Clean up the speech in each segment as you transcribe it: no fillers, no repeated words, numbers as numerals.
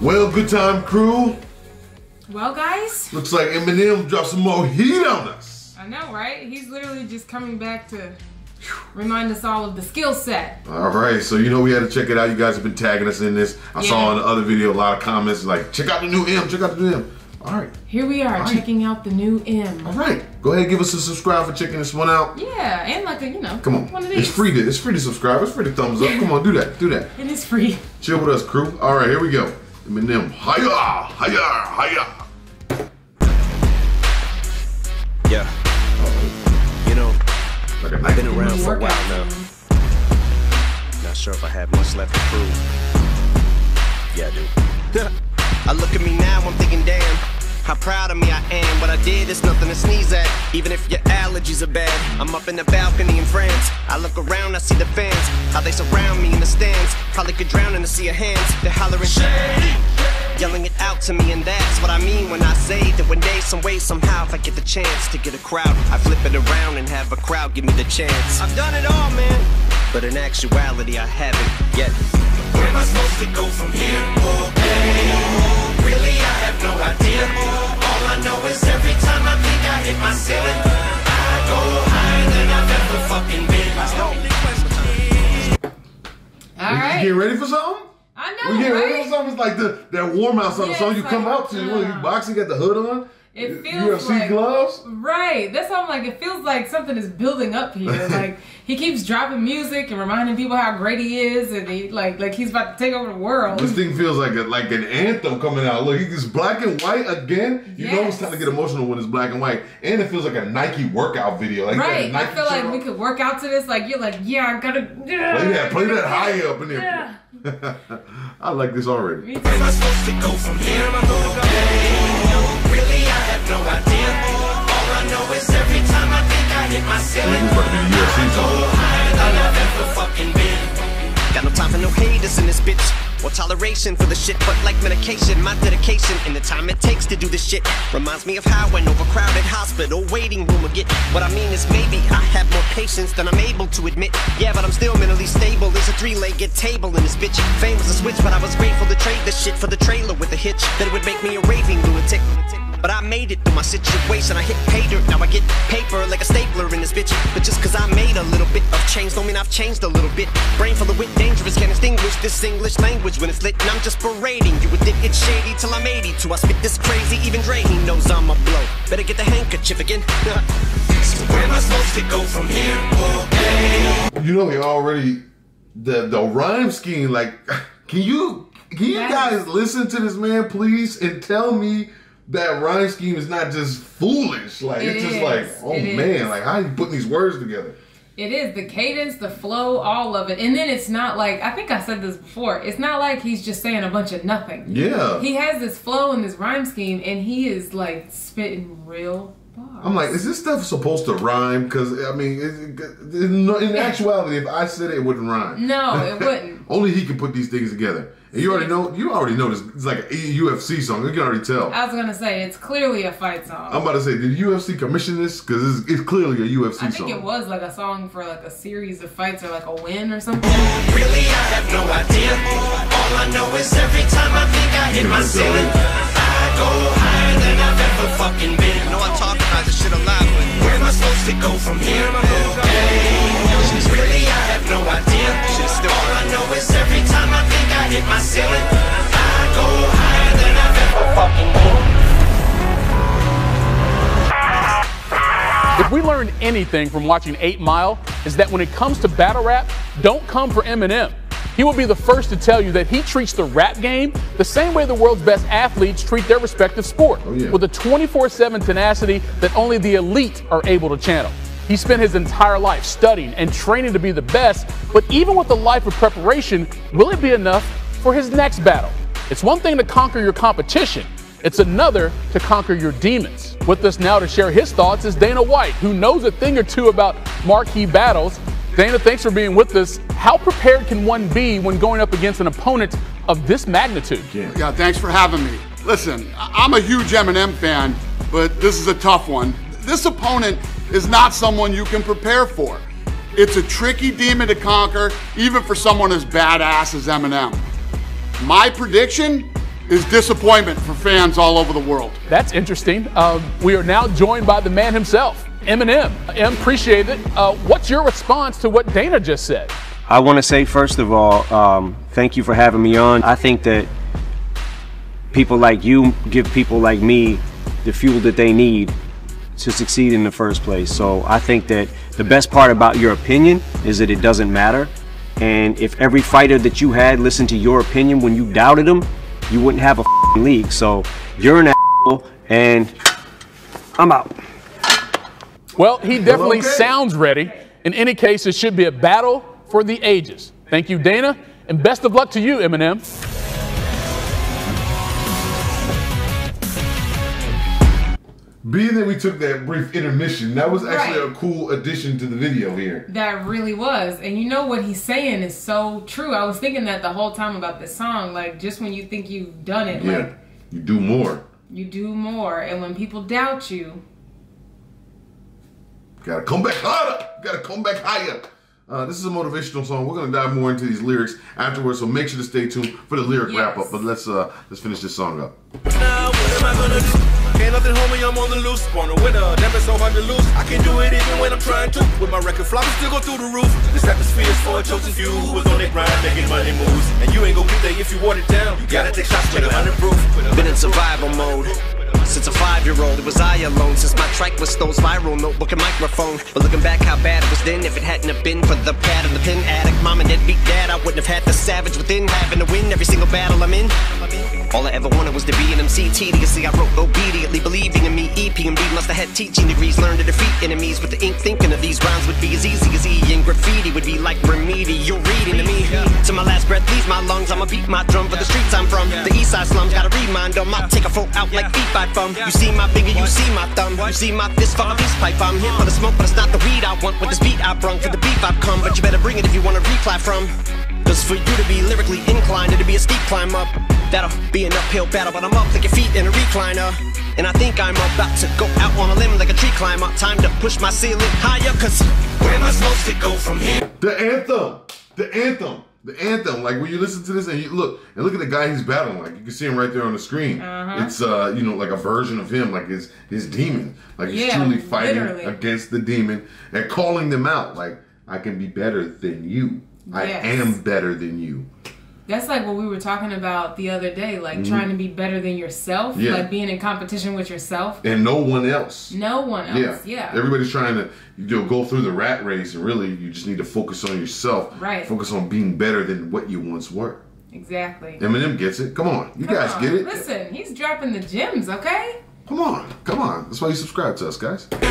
Well, good time crew. Well, guys. Looks like Eminem dropped some more heat on us. I know, right? He's literally just coming back to remind us all of the skill set. All right, so you know we had to check it out. You guys have been tagging us in this. I saw in the other video a lot of comments like, check out the new M, check out the new M. All right. Here we are checking out the new M. All right. Go ahead and give us a subscribe for checking this one out. Yeah, and like a, you know, come on. One of these. It's free to subscribe. It's free to thumbs up. Come on, do that. Do that. It is free. Chill with us, crew. All right, here we go. Eminem, hiya, hiya, hiya. Yeah. You know, I've been around for a while now. Not sure if I have much left to prove. Yeah, I do. I look at me now, I'm thinking, damn, how proud of me I am. What I did is nothing to sneeze at, even if your allergies are bad. I'm up in the balcony in France. I look around, I see the fans, how they surround me in the stands. Probably could drown in a sea of hands. They're hollering, shady, yelling it out to me, and that's what I mean when I say that one day, some way, somehow, if I get the chance to get a crowd, I flip it around and have a crowd give me the chance. I've done it all, man, but in actuality, I haven't yet. Where am I supposed to go from here? Oh, hey. Really, I have no idea. All I know is every time I think I hit my ceiling, I go higher than I've ever fucking been. All right. You getting ready for something? I know, we getting ready for something? It's like that warm-out song. The song you come out to. You boxing, got the hood on. It feels UFC like gloves? Right. That's how I'm like, it feels like something is building up here. Like he keeps dropping music and reminding people how great he is, and he like he's about to take over the world. This thing feels like an anthem coming out. Look, he's black and white again. You know it's time to get emotional when it's black and white. And it feels like a Nike workout video. Like, right. Like I feel like we could work out to this. Like you're like, yeah, I gotta play that high up in there. Yeah. I like this already. Am I supposed to go from here? Am I supposed to go? No idea. All I know is every time I think I hit my ceiling, I go higher than I've ever fucking been. Got no time for no haters in this bitch, or toleration for the shit, but like medication, my dedication and the time it takes to do this shit reminds me of how an overcrowded hospital waiting room will get. What I mean is maybe I have more patience than I'm able to admit. Yeah, but I'm still mentally stable. There's a three-legged table in this bitch. Fame was a switch, but I was grateful to trade this shit for the trailer with a hitch that would make me a raving lunatic. But I made it through my situation. I hit pay dirt, now I get paper like a stapler in this bitch. But just cause I made a little bit of change don't mean I've changed a little bit. Brain full of wit, dangerous, can't distinguish this English language when it's lit. And I'm just berating you with it, it's shady till I'm 82. I spit this crazy, even Dre, he knows I'm a blow. Better get the handkerchief again. So where am I supposed to go from here? Okay. You know he already, the rhyme scheme, like, can you guys listen to this man please and tell me that rhyme scheme is not just foolish. Like it's just like, oh man, like how are you putting these words together? It is the cadence, the flow, all of it. And then it's not like, I think I said this before, it's not like he's just saying a bunch of nothing. Yeah. He has this flow and this rhyme scheme and he is like spitting real bars. I'm like, is this stuff supposed to rhyme? Because I mean, in actuality, if I said it, it wouldn't rhyme. No, it wouldn't. Only he could put these things together. And you already know this. It's like a UFC song. You can already tell. I was gonna say it's clearly a fight song. I'm about to say, did UFC commission this? Because it's clearly a UFC song. I think it was like a song for like a series of fights or like a win or something. Really, I have no idea. All I know is every time I think I hit my ceiling, I go higher than I've ever fucking been. I know I talk about this shit a lot, but where am I supposed to go from here? Okay. Really, I have no idea. All I know is every time I think I hit my ceiling, I go higher than I've ever fucking been. If we learned anything from watching 8 Mile, is that when it comes to battle rap, don't come for Eminem. He will be the first to tell you that he treats the rap game the same way the world's best athletes treat their respective sport, with a 24/7 tenacity that only the elite are able to channel. He spent his entire life studying and training to be the best, but even with a life of preparation, will it be enough for his next battle? It's one thing to conquer your competition, it's another to conquer your demons. With us now to share his thoughts is Dana White, who knows a thing or two about marquee battles. Dana, thanks for being with us. How prepared can one be when going up against an opponent of this magnitude? Yeah, thanks for having me. Listen, I'm a huge Eminem fan, but this is a tough one. This opponent is not someone you can prepare for. It's a tricky demon to conquer, even for someone as badass as Eminem. My prediction, is disappointment for fans all over the world. That's interesting. We are now joined by the man himself, Eminem. Em, appreciate it. What's your response to what Dana just said? I want to say, first of all, thank you for having me on. I think that people like you give people like me the fuel that they need to succeed in the first place. So I think that the best part about your opinion is that it doesn't matter. And if every fighter that you had listened to your opinion when you doubted them, you wouldn't have a f***ing league. So you're an asshole, and I'm out. Well, he definitely sounds ready. In any case, it should be a battle for the ages. Thank you, Dana, and best of luck to you, Eminem. Being that we took that brief intermission, that was actually a cool addition to the video here. That really was. And you know what he's saying is so true. I was thinking that the whole time about this song. Like, just when you think you've done it. Yeah, like, you do more. You do more. And when people doubt you, gotta come back harder. Gotta come back higher. This is a motivational song. We're gonna dive more into these lyrics afterwards, so make sure to stay tuned for the lyric wrap-up. But let's finish this song up. Now, what am I gonna do? Ain't nothing, homie, I'm on the loose. Born a winner, never so hard to lose. I can do it even when I'm trying to. With my record flop, I still go through the roof. This atmosphere is for a chosen few who was on their grind, making money moves. And you ain't gonna get there if you water it down. You gotta take shots with 100 proof. Been in survival mode since a 5-year-old, it was I alone. Since my track was Stone's viral notebook and microphone. But looking back how bad it was then, if it hadn't have been for the pad of the pen addict, mom and dad beat dad, I wouldn't have had the savage within, having to win every single battle I'm in. All I ever wanted was to be an MC. Tediously I wrote obediently, believing in me. EPMD must have had teaching degrees, learned to defeat enemies with the ink, thinking of these rhymes would be as easy as E. And graffiti would be like remedial reading to me. To my last breath, leaves my lungs, I'ma beat my drum for the streets I'm from. The east side slums, gotta remind them, I'll take a foe out like feet by thumb. You see my finger, you see my thumb, you see my fist for my peace pipe. I'm here for the smoke, but it's not the weed I want. With this beat I brung, for the beef I've come. But you better bring it if you wanna reply from. Cause for you to be lyrically inclined, it'll be a steep climb up. That'll be an uphill battle, but I'm up like your feet in a recliner. And I think I'm about to go out on a limb like a tree climber. Time to push my ceiling higher, cause where am I supposed to go from here? The anthem! The anthem! The anthem. Like, when you listen to this and you look at the guy he's battling, like, you can see him right there on the screen. It's, you know, like a version of him, like his demon. Like, he's truly fighting against the demon and calling them out. Like, I can be better than you. I am better than you. That's like what we were talking about the other day, like trying to be better than yourself, like being in competition with yourself. And no one else. No one else, Everybody's trying to go through the rat race, and really you just need to focus on yourself. Right. Focus on being better than what you once were. Exactly. Eminem gets it. Come on. You guys get it. Listen, he's dropping the gems, okay? Come on. Come on. That's why you subscribe to us, guys. Really,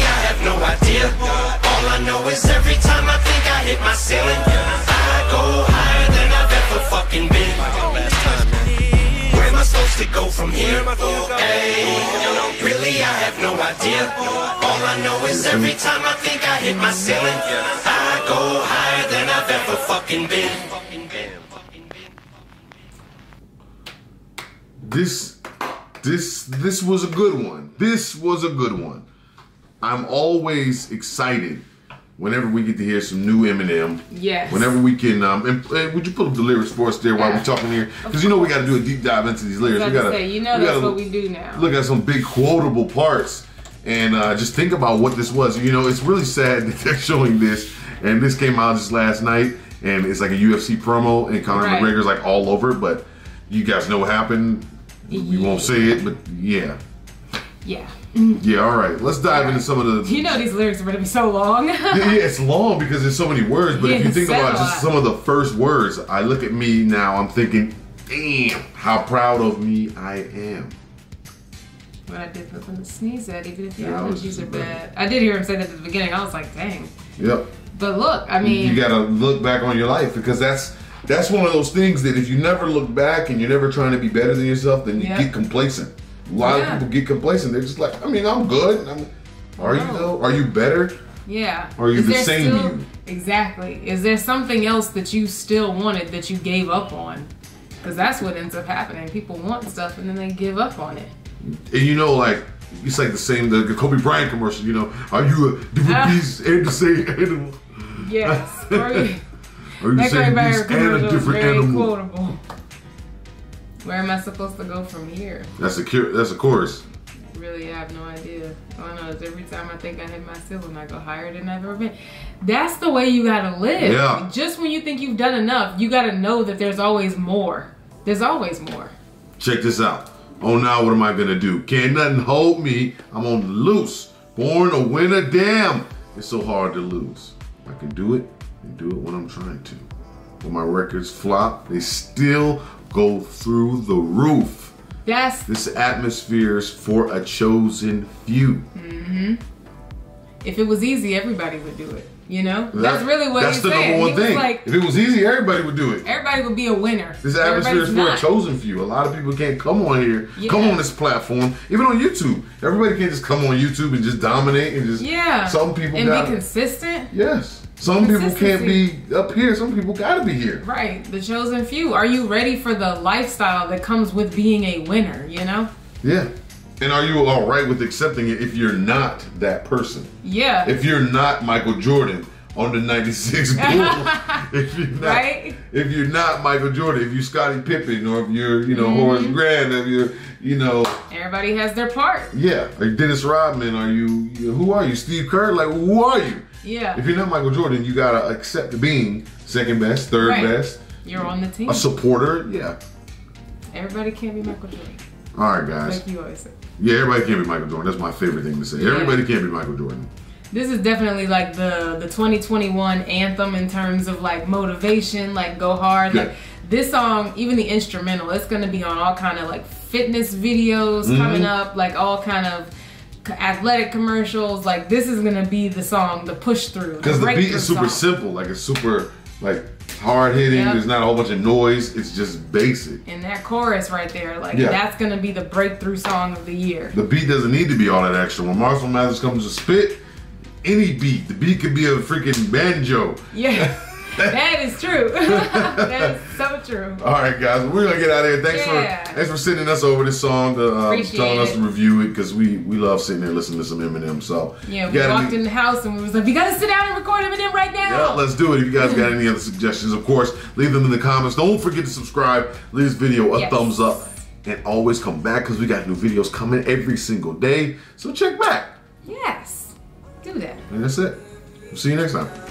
I have no idea. All I know is every time I think I hit my ceiling, I go higher than I've ever fucking been. Where am I supposed to go from here? Hey, really, I have no idea. All I know is every time I think I hit my ceiling, I go higher than I've ever fucking been. This was a good one. This was a good one. I'm always excited whenever we get to hear some new Eminem. Yes. Whenever we can, and would you put up the lyrics for us there while we're talking here? Because you know we got to do a deep dive into these lyrics. We gotta say, you know that's what we do now. Look at some big quotable parts and just think about what this was. You know, it's really sad that they're showing this, and this came out just last night, and it's like a UFC promo, and Conor McGregor's like all over it, but you guys know what happened. We won't say it, but all right. Let's dive into some of the... You know these lyrics are going to be so long. Yeah, it's long because there's so many words, but if you think about just some of the first words, I look at me now, I'm thinking, damn, how proud of me I am. But I did put them to sneeze at, even if the allergies are bad. I did hear him say that at the beginning. I was like, dang. Yep. But look, I mean... You got to look back on your life, because that's one of those things that if you never look back and you're never trying to be better than yourself, then you get complacent. A lot of people get complacent. They're just like, I mean, I'm good. Are you though? Are you better? Yeah. Or are you the same you? Exactly. Is there something else that you still wanted that you gave up on? Because that's what ends up happening. People want stuff and then they give up on it. And you know, like, it's like the same, the Kobe Bryant commercial, you know, are you a different beast and the same animal? Yes. Are you the same beast and a different animal? Quotable. Where am I supposed to go from here? That's a course. Really, I have no idea. I don't know. Every time I think I hit my ceiling, I go higher than I've ever been. That's the way you gotta live. Yeah. Just when you think you've done enough, you gotta know that there's always more. There's always more. Check this out. Oh, now what am I gonna do? Can't nothing hold me. I'm on the loose. Born a winner, damn. It's so hard to lose. I can do it and do it when I'm trying to. When my records flop, they still go through the roof. Yes. This atmosphere is for a chosen few. Mm-hmm. If it was easy, everybody would do it. You know? That's really what he's saying. That's the number one thing. Like, if it was easy, everybody would do it. Everybody would be a winner. This atmosphere is for a chosen few. A lot of people can't come on here, come on this platform, even on YouTube. Everybody can't just come on YouTube and just dominate and just... Yeah. Some people gotta be consistent. Yes. Some people can't be up here. Some people gotta be here. Right. The chosen few. Are you ready for the lifestyle that comes with being a winner, you know? Yeah. And are you all right with accepting it if you're not that person? Yeah. If you're not Michael Jordan on the '96 Bulls, if you're not, right? If you're not Michael Jordan, if you're Scottie Pippen, or if you're, you know, Horace Grant, if you're, you know, everybody has their part. Yeah. Like Dennis Rodman, are you? Who are you? Steve Kerr? Like, who are you? Yeah. If you're not Michael Jordan, you gotta accept being second best, third best. You're on the team. A supporter. Yeah. Everybody can't be Michael Jordan. All right, guys. Like you always say. Yeah, everybody can't be Michael Jordan. That's my favorite thing to say. Yeah. Everybody can't be Michael Jordan. This is definitely like the 2021 anthem in terms of like motivation, like go hard. Yeah. Like this song, even the instrumental, it's gonna be on all kind of like fitness videos coming up, like all kind of athletic commercials. Like this is gonna be the song, the push through. Because the beat is super simple, like it's super like hard hitting. Yep. There's not a whole bunch of noise. It's just basic. And that chorus right there, like that's gonna be the breakthrough song of the year. The beat doesn't need to be all that extra. When Marshall Mathers comes to spit, any beat, the beat could be a freaking banjo. Yeah, that is true. That is so true. All right, guys, we're gonna get out of here. Thanks for sending us over this song, telling us to review it, because we love sitting there listening to some Eminem. So yeah, we walked in the house and we was like, we gotta sit down and record Eminem right now. Yeah, let's do it. If you guys got any other suggestions, of course, leave them in the comments. Don't forget to subscribe. Leave this video a thumbs up, and always come back because we got new videos coming every single day. So check back. Yes, do that. And that's it. We'll see you next time.